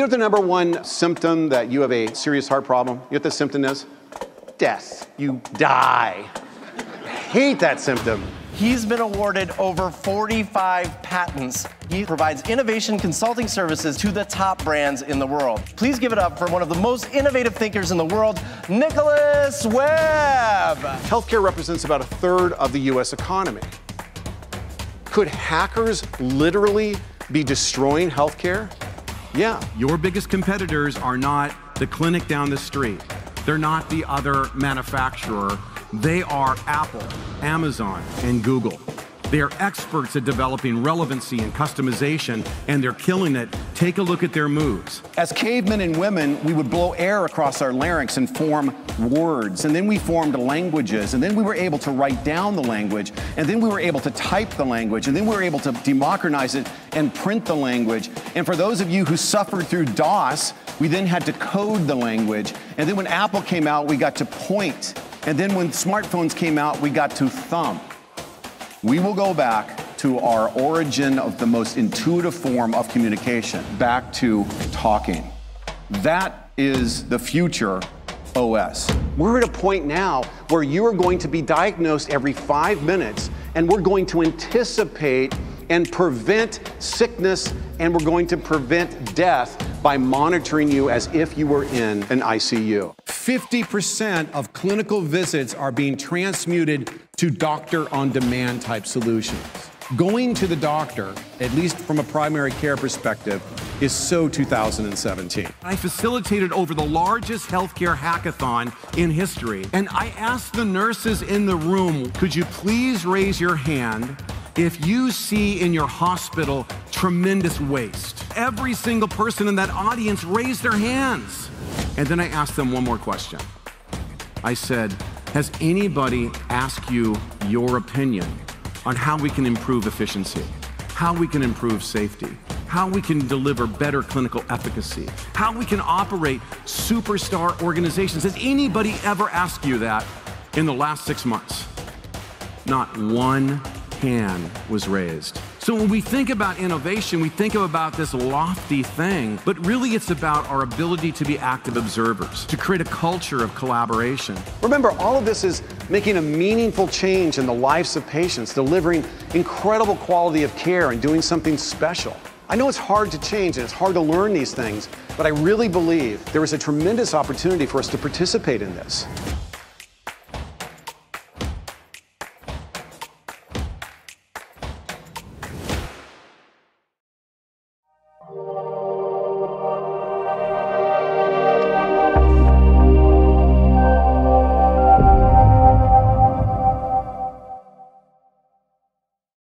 You know the number one symptom that you have a serious heart problem? You know what the symptom is? Death. You die. I hate that symptom. He's been awarded over 45 patents. He provides innovation consulting services to the top brands in the world. Please give it up for one of the most innovative thinkers in the world, Nicholas Webb. Healthcare represents about a third of the US economy. Could hackers literally be destroying healthcare? Yeah. Your biggest competitors are not the clinic down the street. They're not the other manufacturer. They are Apple, Amazon, and Google. They are experts at developing relevancy and customization, and they're killing it. Take a look at their moves. As cavemen and women, we would blow air across our larynx and form words, and then we formed languages, and then we were able to write down the language, and then we were able to type the language, and then we were able to democratize it and print the language. And for those of you who suffered through DOS, we then had to code the language. And then when Apple came out, we got to point. And then when smartphones came out, we got to thumb. We will go back to our origin of the most intuitive form of communication, back to talking. That is the future OS. We're at a point now where you are going to be diagnosed every 5 minutes, and we're going to anticipate and prevent sickness, and we're going to prevent death by monitoring you as if you were in an ICU. 50% of clinical visits are being transmuted to doctor-on-demand type solutions. Going to the doctor, at least from a primary care perspective, is so 2017. I facilitated over the largest healthcare hackathon in history, and I asked the nurses in the room, could you please raise your hand if you see in your hospital tremendous waste? Every single person in that audience raised their hands. And then I asked them one more question. I said, has anybody asked you your opinion on how we can improve efficiency, how we can improve safety, how we can deliver better clinical efficacy, how we can operate superstar organizations? Has anybody ever asked you that in the last 6 months? Not one hand was raised. So when we think about innovation, we think about this lofty thing, but really it's about our ability to be active observers, to create a culture of collaboration. Remember, all of this is making a meaningful change in the lives of patients, delivering incredible quality of care and doing something special. I know it's hard to change and it's hard to learn these things, but I really believe there is a tremendous opportunity for us to participate in this.